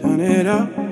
Turn it up.